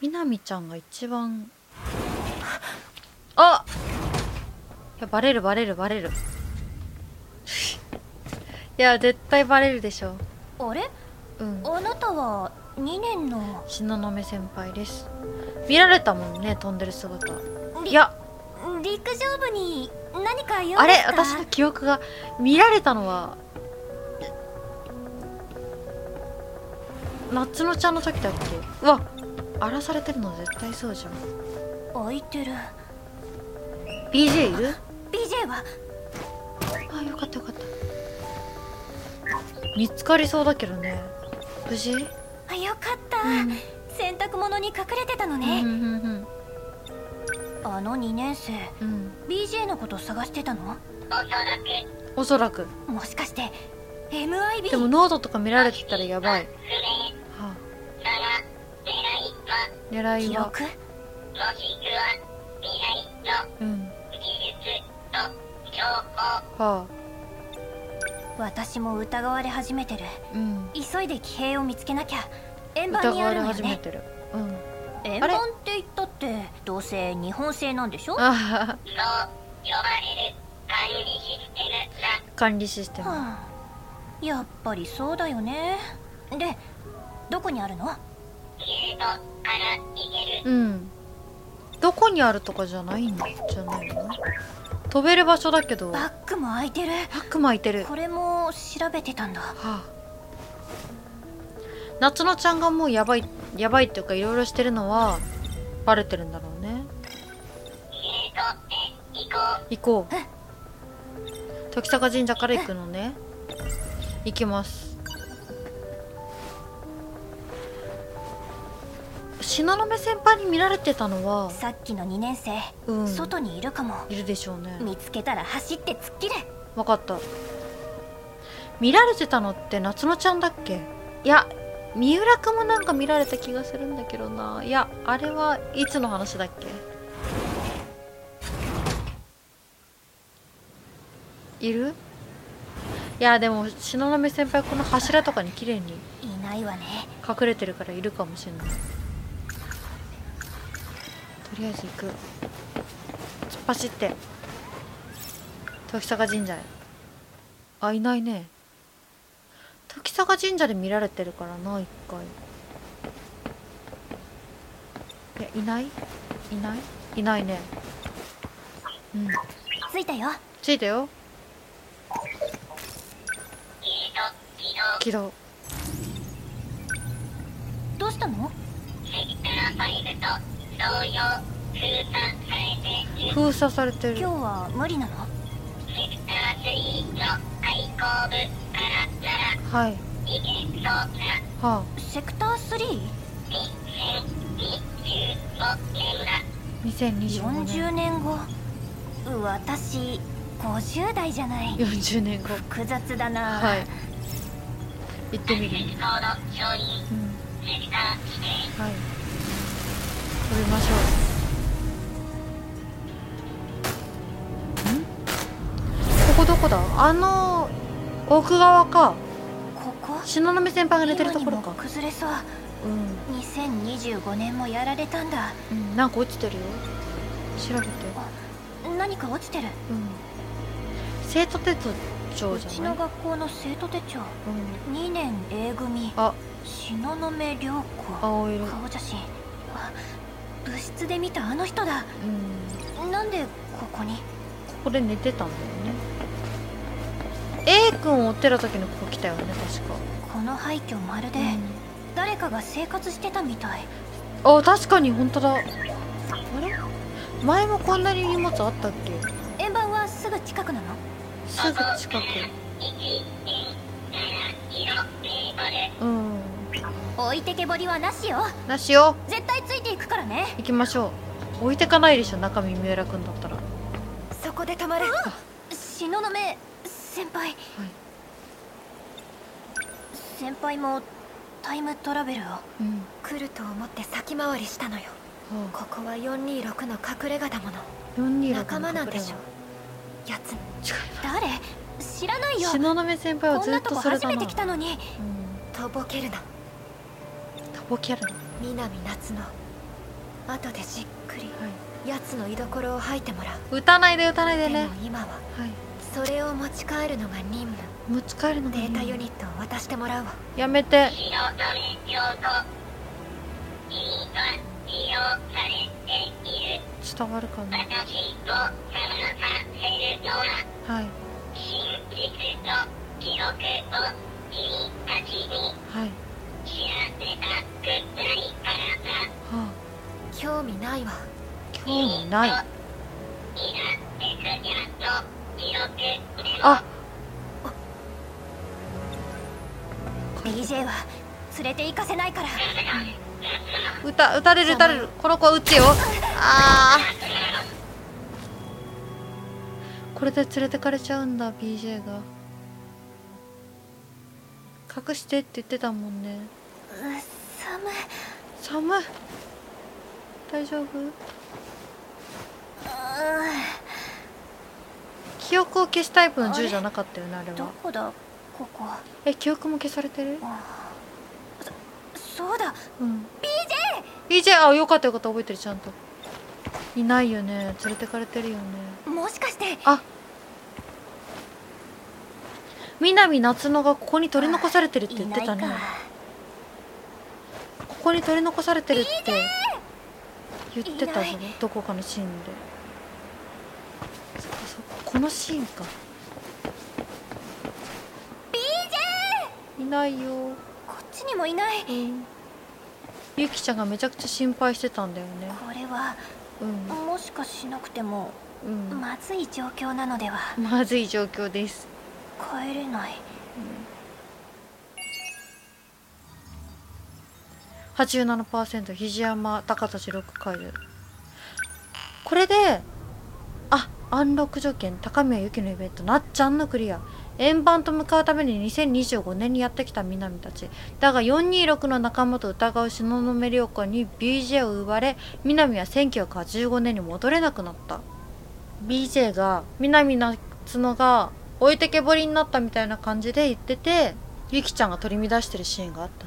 みなみちゃんが一番、あっ、いやバレるバレるバレるいや絶対バレるでしょ。あれ、うん、あなたは2年の東雲先輩です。見られたもんね、飛んでる姿。いや陸上部に何か用ですか？あれ、私の記憶が、見られたのは夏乃ちゃんの時だっけ。うわ、荒らされてるの絶対そうじゃん。開いてる。 BJ いる？ BJ は、あ、よかったよかった。見つかりそうだけどね。無事？よかった、うん、洗濯物に隠れてたのね、うんうんうんうん、あの2年生、うん、BJ のこと探してたの？おそらく。もしかして MIB？ でもノートとか見られてたらやばい。狙いは、うん、はあ、私も疑われ始めてる、うん、急いで騎兵を見つけなきゃ。円盤にあるのよね。円盤って言ったってどうせ日本製なんでしょ。そう呼ばれる管理システム、はあ、やっぱりそうだよね。でどこにあるの？うん、どこにあるとかじゃないんじゃないの？飛べる場所だけど。バッグも開いてる。バッグも開いてる。これも調べてたんだ。はあ、夏乃ちゃんがもうやばいやばいっていうかいろいろしてるのはバレてるんだろうね。行こう。時坂神社から行くのね。行きます。東雲先輩に見られてたのはさっきの2年生、うん、外にいるかも。いるでしょうね。見つけたら走って突っ切れ。分かった。見られてたのって夏乃ちゃんだっけ。いや三浦くんもなんか見られた気がするんだけどな。いやあれはいつの話だっけ。いる？いやでも東雲先輩この柱とかに綺麗にいないわね。隠れてるからいるかもしれない。とりあえず行く。突っ走って時坂神社へ。あ、いないね。時坂神社で見られてるからな、一回。いや、いないいないいないね。うん、着いたよ着いたよ。起動。どうしたの？封鎖されてる。今日は無理なの？はい。はあ。セクター3？2025年。40年後。私50代じゃない。40年後。複雑だな。はい。行ってみる。うん、はい。飛びましょう。ん？ここどこだ？あの奥側か。ここ？東雲先輩が寝てるところか。崩れそう。うん。2025年もやられたんだ。うん。なんか落ちてるよ。調べて。何か落ちてる。うん。生徒手帳じゃない？うちの学校の生徒手帳。うん。2年 A 組。あ。東雲涼子。青色。顔写真。部室で見たあの人だ。うん、なんでここに？ここで寝てたんだよね。 A 君を追ってる時にここ来たよね、確か。この廃墟まるで誰かが生活してたみたい。うん、あ、確かに本当だ。あれ？前もこんなに荷物あったっけ？円盤はすぐ近くなの？すぐ近く。うん。置いてけぼりはなしよ。なしよ。絶対ついていくからね。行きましょう。置いてかないでしょ、中身三浦君だったら。そこでたまる。東雲先輩。はい、先輩もタイムトラベルを、うん、来ると思って先回りしたのよ。はあ、ここは426の隠れ家だもの。仲間なんでしょ。やつ。誰？知らないよ。東雲先輩はずっとそれだな。こんなとこ初めて来たのに。うん、とぼけるな。南夏の後でじっくり奴の居所を吐いてもらう。撃たないで撃たないでね。でも今はそれを持ち帰るのが任務。持ち帰るのが任務。データユニットを渡してもらうわ。やめて。伝わるかな。はい。はい。はあ、興味ないわ。興味ない。あっ。BJ は連れて行かせないから。撃たれる。この子は撃ってよ。ああ。これで連れてかれちゃうんだ BJ が。隠してって言ってたもんね。寒い。大丈夫？記憶を消すタイプの銃じゃなかったよね、あれは。どこだ、ここ。え、記憶も消されてる？そうだ。うん。BJ、あ、よかったよかった、覚えてるちゃんと。いないよね、連れてかれてるよね。もしかして。あ。南夏野がここに取り残されてるって言ってたね。ここに取り残されてるって言ってたぞ、どこかのシーンで。そっかそっか、このシーンか。 BJ！ いないよ。こっちにもいない、うん、ゆきちゃんがめちゃくちゃ心配してたんだよね。これは、うん、もしかしなくても、うん、まずい状況なのでは。まずい状況です。帰れない、うん、87%。 肘山高田6回でこれでアンロック条件高宮由紀のイベントなっちゃんのクリア。円盤と向かうために2025年にやってきた南たちだが、426の仲間と疑う東雲涼子に BJ を奪われ、南は1985年に戻れなくなった。 BJ が南夏野が置いてけぼりになったみたいな感じで言ってて、ゆきちゃんが取り乱してるシーンがあった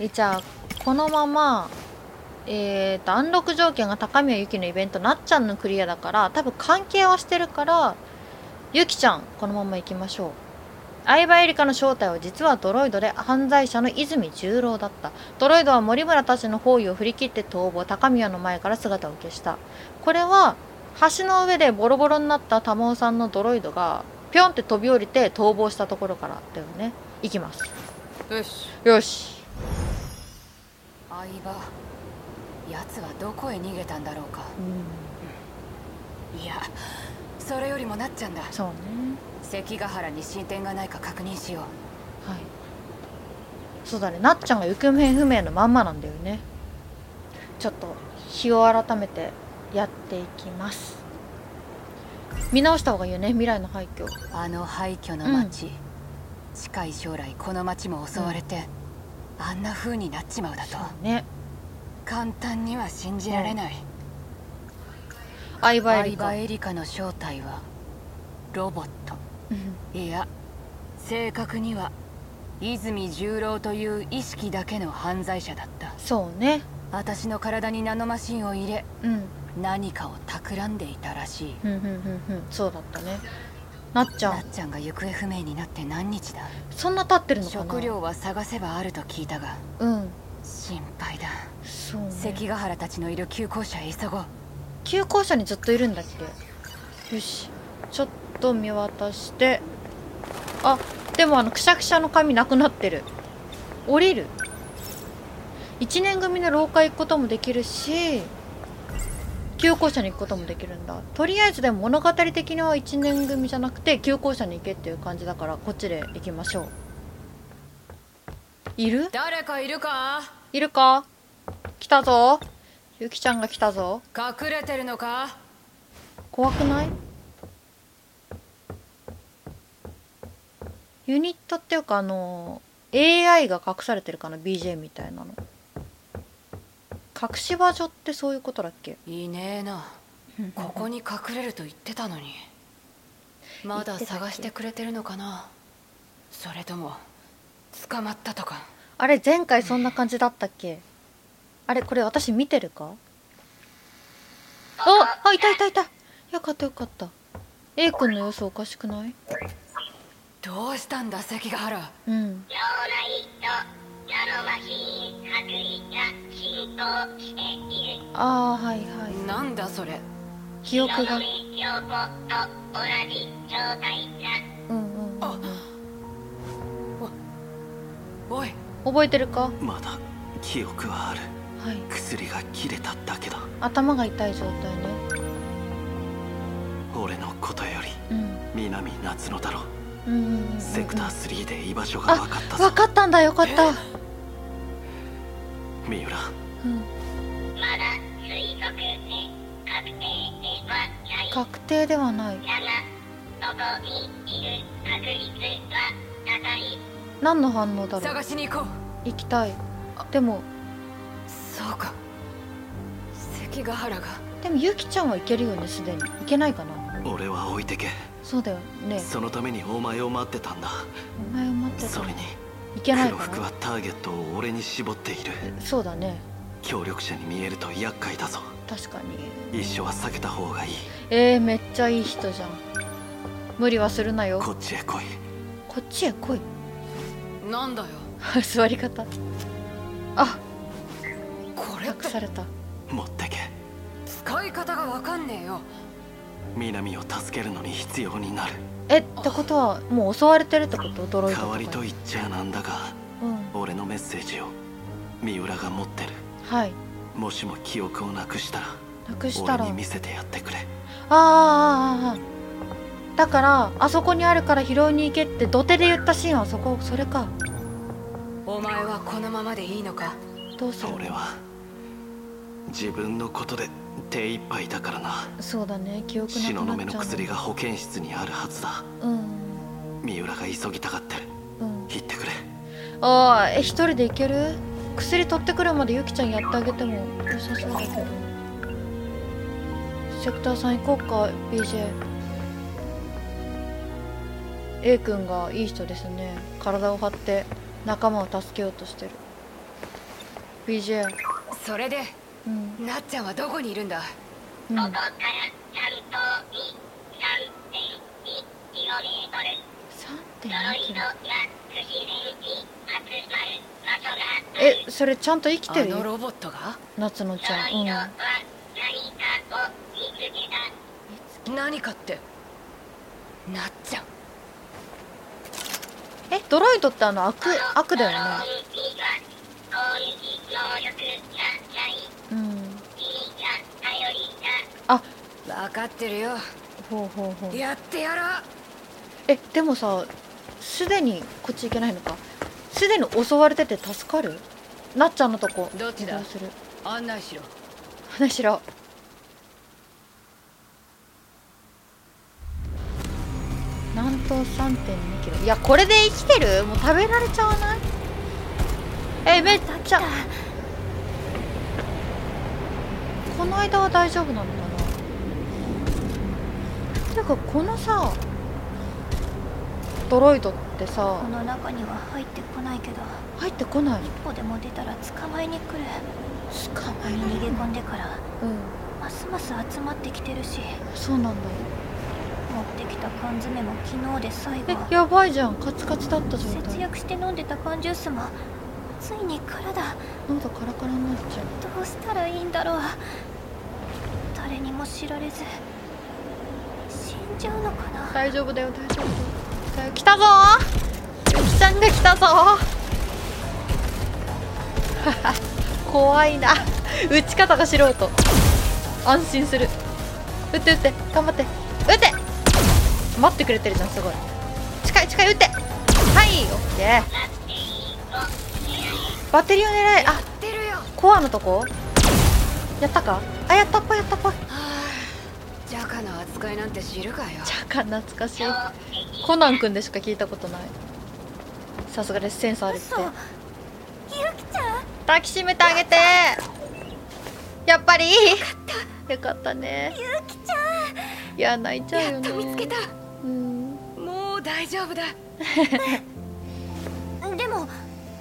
ね。じゃあこのままアンロック条件が高宮ゆきのイベントなっちゃんのクリアだから、多分関係はしてるから、ゆきちゃんこのまま行きましょう。相葉エリカの正体は実はドロイドで、犯罪者の泉十郎だった。ドロイドは森村たちの包囲を振り切って逃亡、高宮の前から姿を消した。これは橋の上でボロボロになった玉緒さんのドロイドがピョンって飛び降りて逃亡したところからだよね。行きます。よしよし。相葉、奴はどこへ逃げたんだろうか。うん、いや、それよりもなっちゃんだ。そうね。関ヶ原に進展がないか確認しよう。はい。そうだね、なっちゃんが行方不明のまんまなんだよね。ちょっと日を改めてやっていきます。見直した方がいいよね、未来の廃墟。あの廃墟の町、うん、近い将来この町も襲われて、うん、あんな風になっちまうだと。そうね、簡単には信じられない。相葉エリカの正体はロボット、うん、いや正確には泉十郎という意識だけの犯罪者だった。そうね。私の体にナノマシンを入れ、うん、何かを企んでいたらしい。そうだったね。なっちゃんが行方不明になって何日だ。そんな経ってるのかな。食料は探せばあると聞いたが、うん、心配だ。そうね、関ヶ原たちのいる旧校舎へ急ごう。旧校舎にずっといるんだっけ。よし、ちょっと見渡して。あ、でもくしゃくしゃの髪なくなってる。降りる。1年組の廊下行くこともできるし、旧校舎に行くこともできるんだ。とりあえずでも物語的には1年組じゃなくて旧校舎に行けっていう感じだから、こっちで行きましょう。いる？誰かいるか？いるか？来たぞ。ゆきちゃんが来たぞ。隠れてるのか？怖くない？ユニットっていうかAI が隠されてるかな、BJ みたいなの。隠し場所ってそういうことだっけ。いねえな。ここに隠れると言ってたのに。まだ探してくれてるのかな。それとも捕まったとか。あれ前回そんな感じだったっけ。あれ、これ私見てるか？あ、いたいたいた。よかったよかった。A 君の様子おかしくない？どうしたんだ関ヶ原。うん。ああ、はいはい。なんだそれ。記憶が。うんうん。あ、おい。覚えてるか？まだ記憶はある。はい。薬が切れただけだ。頭が痛い状態ね。俺のことより、南夏野だろ。セクター3で居場所が分かったぞ。分かったんだ、よかった。三浦。まだ推測ね。確定ではない。確定ではない。だが、ここにいる確率は高い。何の反応だろう。探しに行こう。行きたい。でも。そうか。関ヶ原が。でもゆきちゃんは行けるよね、すでに。行けないかな。俺は置いてけ。そうだよね。そのためにお前を待ってたんだ。お前を待ってた。それにいけないかな。黒服はターゲットを俺に絞っている。そうだね。協力者に見えると厄介だぞ。確かに。一緒は避けた方がいい。めっちゃいい人じゃん。無理はするなよ。こっちへ来い。こっちへ来い。なんだよ。座り方。あ、これ隠された。持ってけ。使い方がわかんねえよ。南を助けるのに必要になる。ってことはもう襲われてるってこと？驚いた。代わりと言っちゃなんだが、俺のメッセージを三浦が持ってる。はい。もしも記憶をなくしたら俺に見せてやってくれ。だからあそこにあるから拾いに行けって土手で言ったシーンはそこ。それか。お前はこのままでいいのか。どうする？俺は自分のことで手一杯だからな。そうだね。記憶なくなっちゃう。東雲の薬が保健室にあるはずだ。三浦が急ぎたがってる。行ってくれ。一人で行ける？薬取ってくるまでゆきちゃんやってあげても良さそうだけど。セクターさん行こうか、BJ。A 君がいい人ですね。体を張って仲間を助けようとしてる。BJ。それで。なっちゃんはどこにいるんだ。ここからちゃんと 3.2km 呪いの薬自然に集まる場所がある。それちゃんと生きてるよ。あのロボットが。夏野ちゃん。呪いのは何かを見つけた。何かってなっちゃん。ドロイドってあの悪だよね。分かってるよ。やってやら。でもさ、すでにこっち行けないのか。すでに襲われてて助かる？なっちゃんのとこ。どっちだ？案内しろ。案内しろ。南東 3.2km。いや、これで生きてる？もう食べられちゃわない？めっちゃ。この間は大丈夫なのかな。なんかこのさ、ドロイドってさ、この中には入ってこないけど。入ってこない。一歩でも出たら捕まえに来る。捕まえに逃げ込んでからますます集まってきてるし。そうなんだ。持ってきた缶詰も昨日で最後。やばいじゃん。カツカツだった状態。節約して飲んでた缶ジュースもついに体。喉カラカラになっちゃう。どうしたらいいんだろう。誰にも知られず。大丈夫だよ、大丈夫だよ。来たぞー、ゆきちゃんが来たぞー怖いな。打ち方が素人。安心する。打って頑張って打て。待ってくれてるじゃん、すごい。近い打て。はい、オッケー。バッテリーを狙え。あ、コアのとこやったか。あ、やったっぽい。ジャカの扱いなんて知るかよ。ジャカ懐かしい。コナン君でしか聞いたことない。さすがです、センスあるって。ゆきちゃん抱きしめてあげて。やっぱりよかったね。ゆきちゃん。いや、泣いちゃうよね。やっと見つけた。もう大丈夫だでも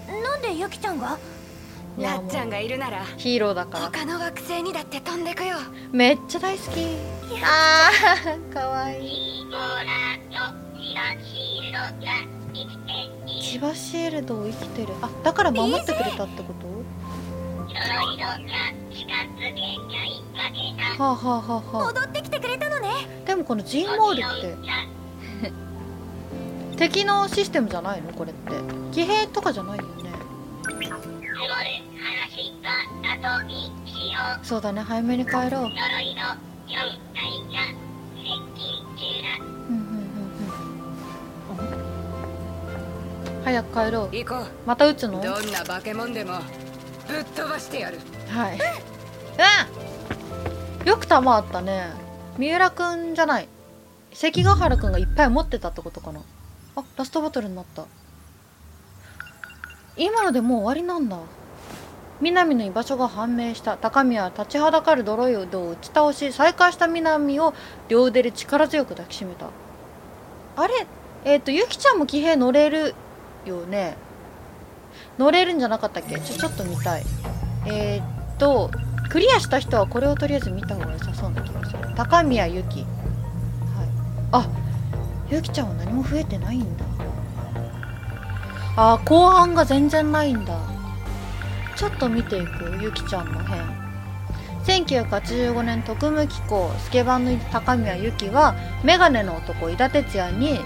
なんでゆきちゃんがラッちゃんがいるならヒーローだから、他の惑星にだって飛んでくよ。めっちゃ大好き。あーかわいい。千葉シールドを生きてる。あ、だから守ってくれたってこと？はあはあはあはあ。戻ってきてくれたのね。でもこのジンモールって敵のシステムじゃないの？これって騎兵とかじゃないよね。そうだね、早めに帰ろう。早く帰ろう。行こう。また撃つの？どんな化け物でもぶっ飛ばしてやる。はい。うん。よく弾あったね。三浦くんじゃない。関ヶ原くんがいっぱい持ってたってことかな。あ、ラストバトルになった。今のでもう終わりなんだ。南の居場所が判明した。高宮は立ちはだかるドロイドを打ち倒し、再会した南を両腕で力強く抱きしめた。あれ、ゆきちゃんも騎兵乗れるよね。乗れるんじゃなかったっけ？ちょっと見たい。クリアした人はこれをとりあえず見た方が良さそうな気がする。高宮ゆき。はい。あ、ゆきちゃんは何も増えてないんだ。あー、後半が全然ないんだ。ちょっと見ていく、ゆきちゃんの編。1985年特務機構スケバンの高宮ゆきはメガネの男井田哲也に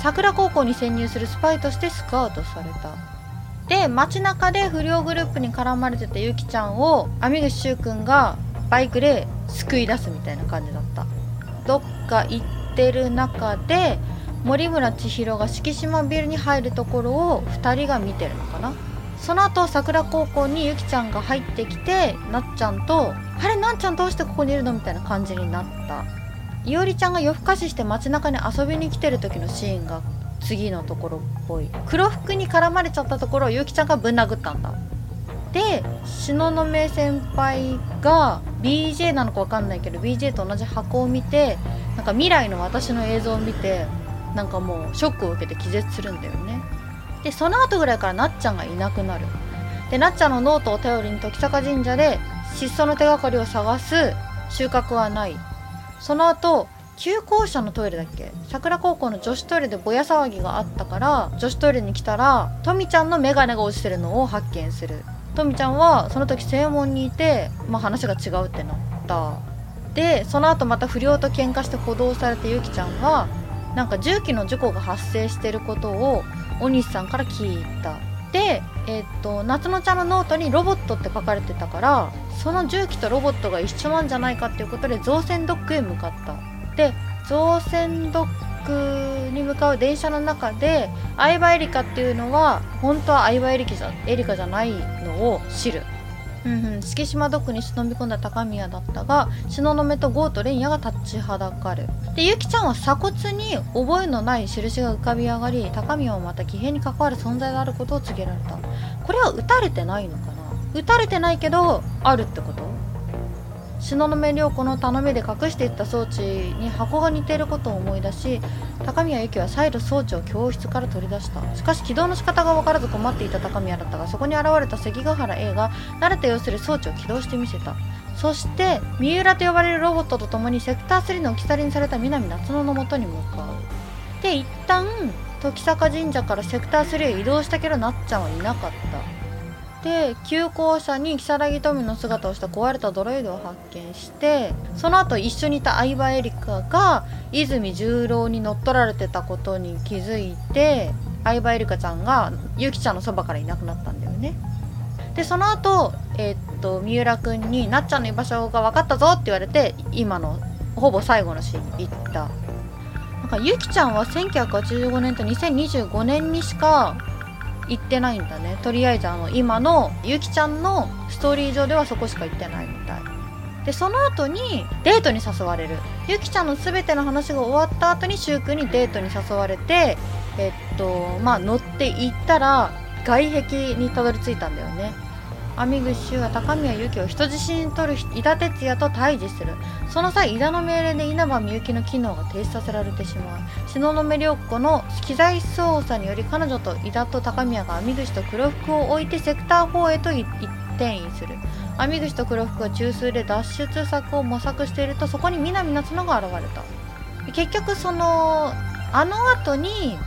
桜高校に潜入するスパイとしてスカウトされた。で、街中で不良グループに絡まれてたゆきちゃんを網口柊君がバイクで救い出すみたいな感じだった。どっか行ってる中で森村千尋が敷島ビルに入るところを2人が見てるのかな。その後桜高校にゆきちゃんが入ってきて、なっちゃんと「あれ、なっちゃんどうしてここにいるの？」みたいな感じになった。いおりちゃんが夜更かしして街中に遊びに来てる時のシーンが次のところっぽい。黒服に絡まれちゃったところをゆきちゃんがぶん殴ったんだ。で、東雲先輩が BJ なのかわかんないけど BJ と同じ箱を見て、なんか未来の私の映像を見て、なんかもうショックを受けて気絶するんだよね。で、その後ぐらいからなっちゃんがいなくなる。で、なっちゃんのノートを頼りに時坂神社で失踪の手がかりを探す。収穫はない。その後旧校舎のトイレだっけ、桜高校の女子トイレでボヤ騒ぎがあったから女子トイレに来たらトミちゃんのメガネが落ちてるのを発見する。トミちゃんはその時正門にいて、まあ、話が違うってなった。で、その後また不良と喧嘩して補導されてゆきちゃんはなんか重機の事故が発生してることをお西さんから聞いた。で、夏のちゃんのノートにロボットって書かれてたから、その重機とロボットが一緒なんじゃないかっていうことで造船ドックへ向かった。で、造船ドックに向かう電車の中で相葉エリカっていうのは本当は相葉エリカじゃないのを知る。敷島ドックに忍び込んだ高宮だったが、東雲とゴーと蓮也が立ちはだかる。で、ゆきちゃんは鎖骨に覚えのない印が浮かび上がり、高宮はまた騎兵に関わる存在であることを告げられた。これは撃たれてないのかな。撃たれてないけどあるってこと？東雲涼子の頼みで隠していった装置に箱が似ていることを思い出し、高宮ゆきは再度装置を教室から取り出した。しかし起動の仕方が分からず困っていた高宮だったが、そこに現れた関ヶ原 A が慣れた様子で装置を起動してみせた。そして三浦と呼ばれるロボットと共にセクター3の置き去りにされた南夏野のもとに向かう。で、一旦時坂神社からセクター3へ移動したけどなっちゃんはいなかった。で、旧校舎に如月富の姿をした壊れたドロイドを発見して、その後一緒にいた相葉エリカが泉十郎に乗っ取られてたことに気づいて、相葉エリカちゃんがゆきちゃんのそばからいなくなったんだよね。で、その後、三浦くんに「なっちゃんの居場所が分かったぞ」って言われて、今のほぼ最後のシーンに行った。なんかゆきちゃんは1985年と2025年にしか行ってないんだね。とりあえず今のゆきちゃんのストーリー上ではそこしか行ってないみたいで、その後にデートに誘われる。ゆきちゃんの全ての話が終わった後に柊君にデートに誘われて、乗って行ったら外壁にたどり着いたんだよね。網口柊は高宮ゆきを人質に取る井田哲也と対峙する。その際井田の命令で稲葉美幸の機能が停止させられてしまう。東雲涼子の機材操作により彼女と井田と高宮が網口と黒服を置いてセクター4へと行っ転移する。網口と黒服は中枢で脱出策を模索していると、そこに南夏野が現れた。結局そのあの後に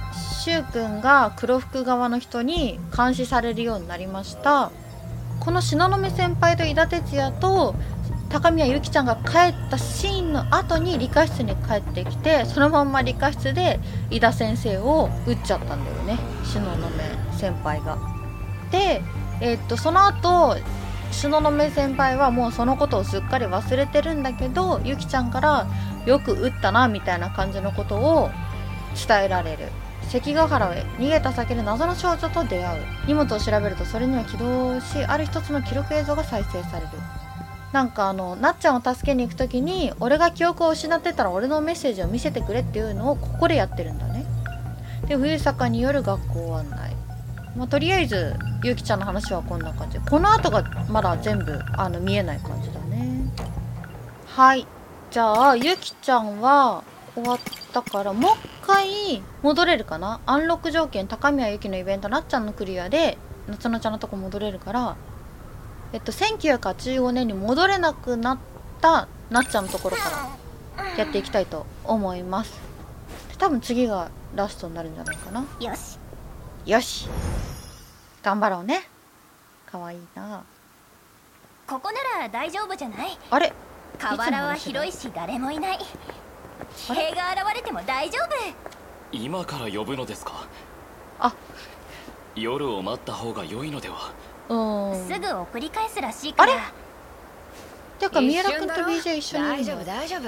柊君が黒服側の人に監視されるようになりました。この東雲先輩と井田哲也と高宮ゆきちゃんが帰ったシーンの後に理科室に帰ってきて、そのまんま理科室で井田先生を撃っちゃったんだよね、東雲先輩が。で、その後東雲先輩はもうそのことをすっかり忘れてるんだけど、ゆきちゃんからよく撃ったなみたいな感じのことを伝えられる。関ヶ原へ逃げた先で謎の少女と出会う。荷物を調べるとそれには起動し、ある一つの記録映像が再生される。なんかなっちゃんを助けに行く時に、俺が記憶を失ってたら俺のメッセージを見せてくれっていうのをここでやってるんだね。で、冬坂による学校案内。まあ、とりあえずゆきちゃんの話はこんな感じ。この後がまだ全部見えない感じだね。はい、じゃあゆきちゃんは終わったから、もう一回戻れるかな。アンロック条件高宮ゆきのイベント、なっちゃんのクリアで夏乃ちゃんのとこ戻れるから、1985年に戻れなくなったなっちゃんのところからやっていきたいと思います。多分次がラストになるんじゃないかな。よしよし、頑張ろうね。かわいいな。ここなら大丈夫じゃない？あれ、河原は広いし誰もいない。兵が現れても大丈夫。今から呼ぶのですか？あ、夜を待った方が良いのでは。すぐ送り返すらしいから。あれ、ていうか三浦君と BJ 一緒にいるの？大丈夫大丈夫。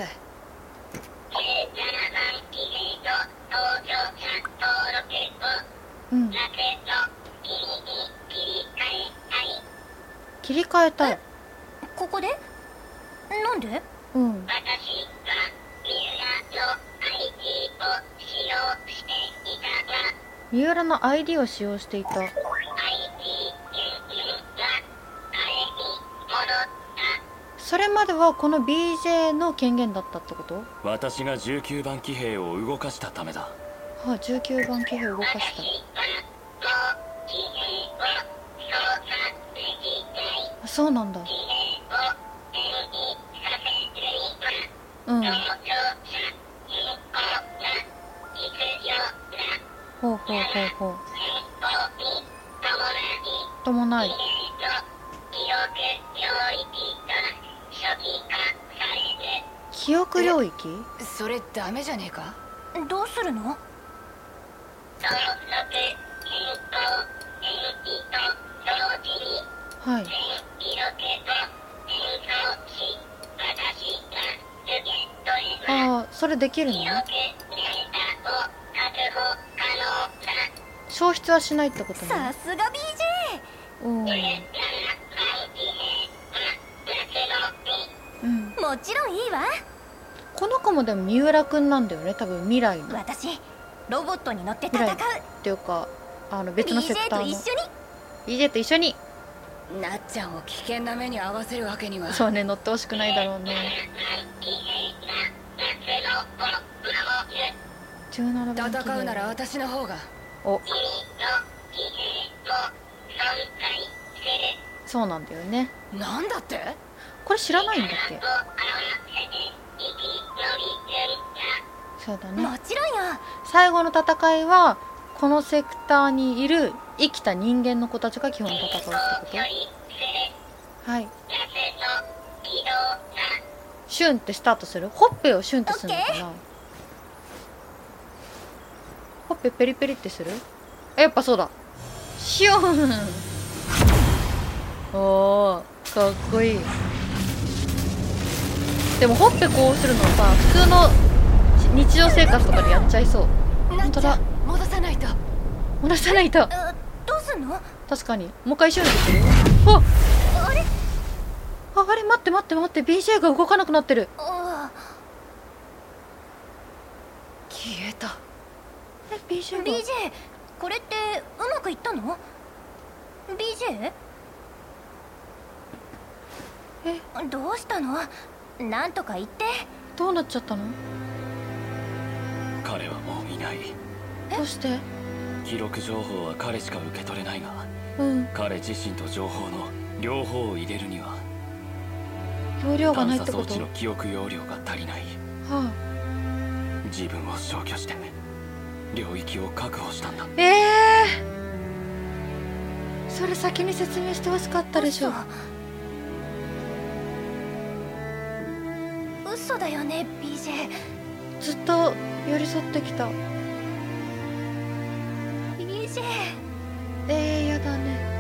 うん、切り替えたい。ここで？なんで？うん。三浦の ID を使用していた。それまではこの BJ の権限だったってこと？私が19番騎兵を動かしたためだ。はあ、19番騎兵を動かした。そうなんだ。うん。ほうほうほうほう。伴い。記憶領域？それダメじゃねえか？どうするの？はい。ああ、それできるの？消失はしないってことね。さすが BJ。うん。もちろんいいわ。この子もでも三浦くんなんだよね、多分未来の。私ロボットに乗って戦うっていうか、別のセクターの BJ と一緒になっちゃんを危険な目に遭わせるわけには。そうね、乗ってほしくないだろうね。戦うなら私の方が。お、そうなんだよね。なんだって、これ知らないんだっけ？そうだね。もちろんよ。最後の戦いはこのセクターにいる生きた人間の子たちが基本戦うってこと。はい。シュンってスタートする。ほっぺをシュンってするのかな。ほっぺペリペリってする？やっぱそうだ。シュン。おー、かっこいい。でもほっぺこうするのさ、普通の日常生活とかでやっちゃいそう。本当だ。戻さないと。戻さないと。どうすんの？確かに。もう一回シュンってする。あ、あれ？あ、あれ待って待って待って。BJ が動かなくなってる。消えた。え、BJ が。BJ、これってうまくいったの？BJ？ え、どうしたの？なんとか言って。どうなっちゃったの？彼はもういない。どうして？記録情報は彼しか受け取れないが、彼自身と情報の両方入れるには容量がないってこと。探査装置の記憶容量が足りない。はあ、自分を消去して領域を確保したんだ。それ先に説明してほしかったでしょ。嘘だよね BJ。 ずっと寄り添ってきた BJ。 やだね。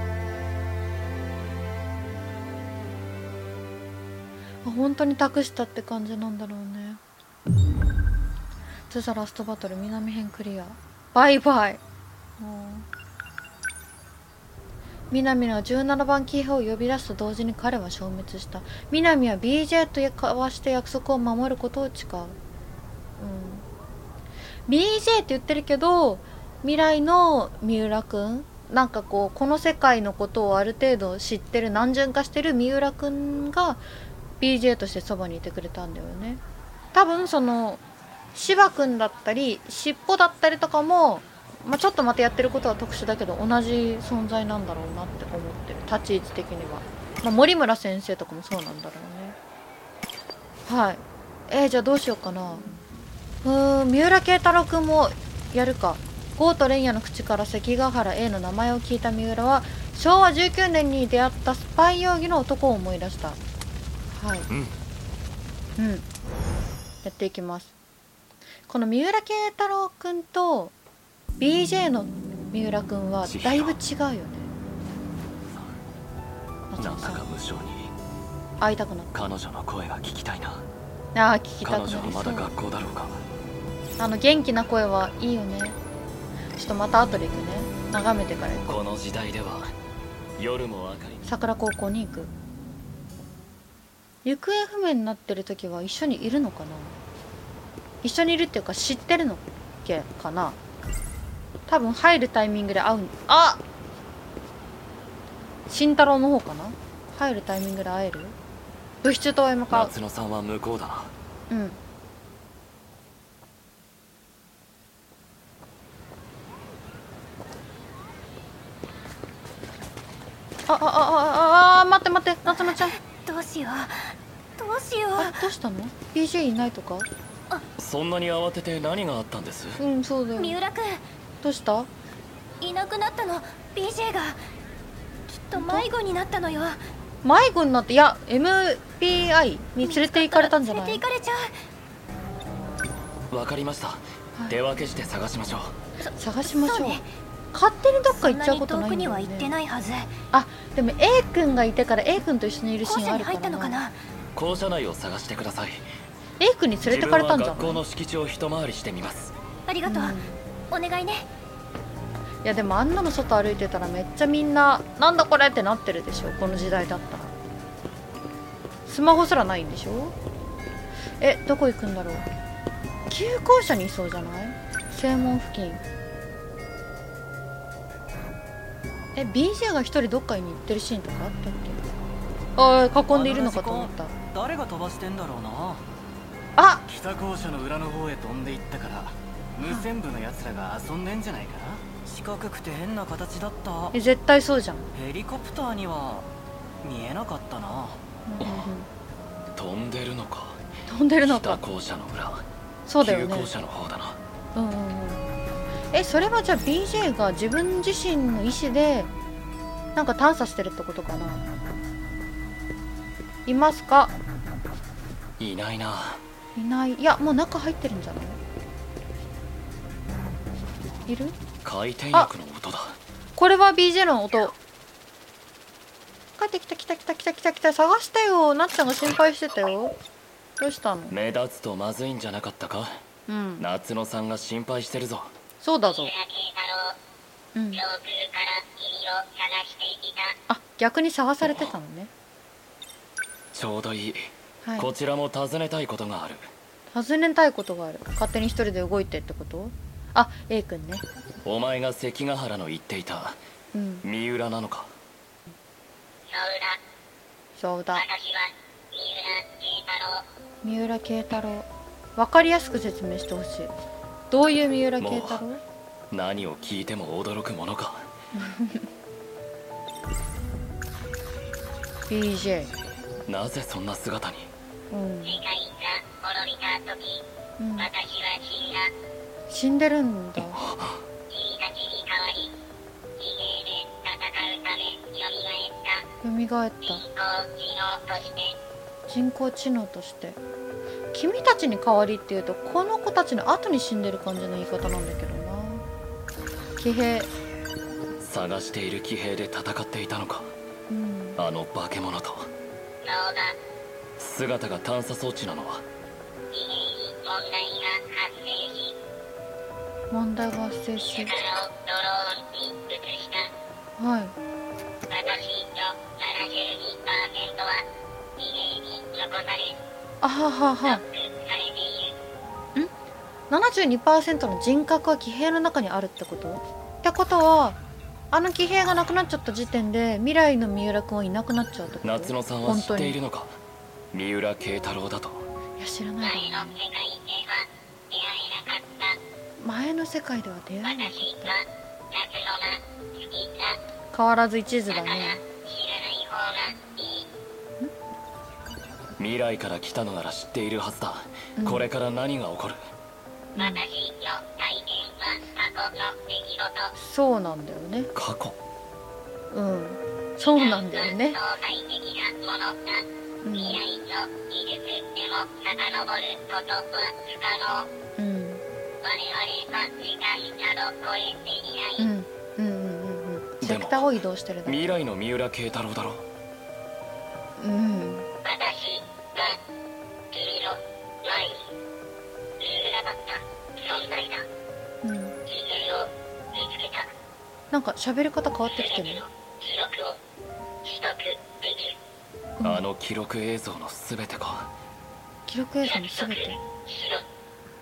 本当に託したって感じなんだろうね。ザ・ラストバトル南編クリア。バイバイ。南は17番キーハーを呼び出すと同時に彼は消滅した。南は BJ と交わして約束を守ることを誓う。BJ って言ってるけど未来の三浦くん、なんかこうこの世界のことをある程度知ってる、何巡かしてる三浦くんがBJ としてそばにいてくれたんだよね。多分その芝くんだったりしっぽだったりとかも、ちょっとまたやってることは特殊だけど同じ存在なんだろうなって思ってる、立ち位置的には。森村先生とかもそうなんだろうね。はい。じゃあどうしようかな。三浦慶太郎くんもやるか。郷と蓮也の口から関ヶ原 A の名前を聞いた三浦は昭和19年に出会ったスパイ容疑の男を思い出した。はい、やっていきます。この三浦慶太郎くんと BJ の三浦くんはだいぶ違うよね。なんだか無性に会いたくなった。彼女の声が聞きたいな。聞きたくなりそう。彼女はまだ学校だろうか。元気な声はいいよね。ちょっとまた後で行くね。眺めてから行く。この時代では夜も明かり。桜高校に行く。行方不明になってる時は一緒にいるのかな。一緒にいるっていうか知ってるのっけかな。多分入るタイミングで会う。慎太郎の方かな。入るタイミングで会える。部室とへ向かう。夏野さんは向こうだな。待って待って、夏野ちゃん。どうしよう。どうしたの ？BJ いないとか？そんなに慌てて何があったんです？そうだよ。三浦くん、どうした？いなくなったの BJ が。きっと迷子になったのよ。迷子になって、MPI に連れて行かれたんじゃない？連れて行かれちゃう。わかりました。手分けして探しましょう。探しましょう。勝手にどっか行っちゃうことないんだよね。でも A 君がいてから A 君と一緒にいるシーンあるからな。校舎内を探してください。 A 君に連れてかれたんじゃん。学校の敷地を一回りしてみます。ありがとう、お願いね。いやでもあんなの外歩いてたらめっちゃみんななんだこれってなってるでしょ。この時代だったらスマホすらないんでしょ。どこ行くんだろう。旧校舎にいそうじゃない？正門付近。BJ が一人どっかに行ってるシーンとかあったっけ？囲んでいるのかと思った。誰が飛ばしてんだろうな。北校舎の裏の方へ飛んでいったから無線部のやつらが遊んでんじゃないか。四角くて変な形だった。絶対そうじゃん。ヘリコプターには見えなかったな。飛んでるのか。北校舎の裏。そうだよね、旧校舎の方だな。それはじゃあ BJ が自分自身の意思でなんか探査してるってことかな。いますか？いないな。いない。いやもう中入ってるんじゃない？いる？回転翼の音だ。これは BJ の音。帰ってきた。来た。探したよ。なっちゃんが心配してたよ。どうしたの？目立つとまずいんじゃなかったか？夏野さんが心配してるぞ。そうだぞ。逆に探されてたのね。ちょうどいい。こちらも尋ねたいことがある。勝手に一人で動いてってこと？A 君ね。お前が関ヶ原の言っていた三浦なのか？そうだ。三浦慶太郎。分かりやすく説明してほしい。どういう三浦慶太郎？何を聞いても驚くものか。BJ なぜそんな姿に。世界が滅びた時、私は死んだ。死んでるんだ。君たちに代わり BJ で戦うため蘇った。人工知能として。君たちに代わりっていうとこの子たちの後に死んでる感じの言い方なんだけどな。騎兵探している騎兵で戦っていたのか、あの化け物と。そうだ。姿が探査装置なのは問題が発生し、はい、あははは。ん ?72% の人格は騎兵の中にあるってこと？ってことはあの騎兵がなくなっちゃった時点で未来の三浦君はいなくなっちゃうってこと。夏野さんは知っているのか、三浦慶太郎だと。いや知らないだろうね。前の世界では出会えなかった。変わらず一途だね。未来から来たのなら知っているはずだ、これから何が起こる。そうなんだよね。過去。そうなんだよね。セクターを移動してる。未来の三浦慶太郎だろう。なんか喋り方変わってきてる。あの記録映像のすべてか。記録映像のすべて。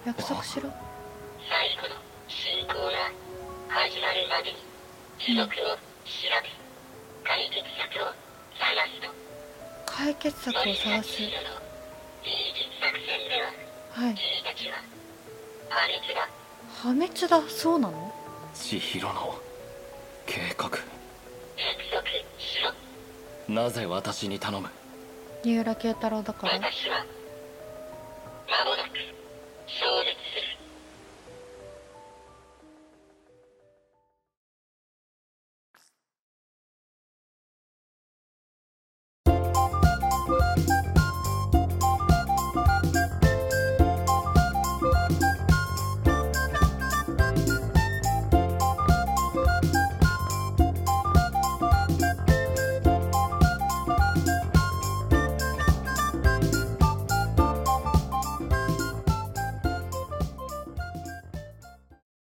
約束しろ。最後の進行が始まるまでに記録を調べ、解決策を探すと。解決策を探す。技術作戦では、はい、君たちは破滅だ。破滅だ。そうなの？千尋の計画。約束しろ。なぜ私に頼む？三浦慶太郎だから。私は間もなく。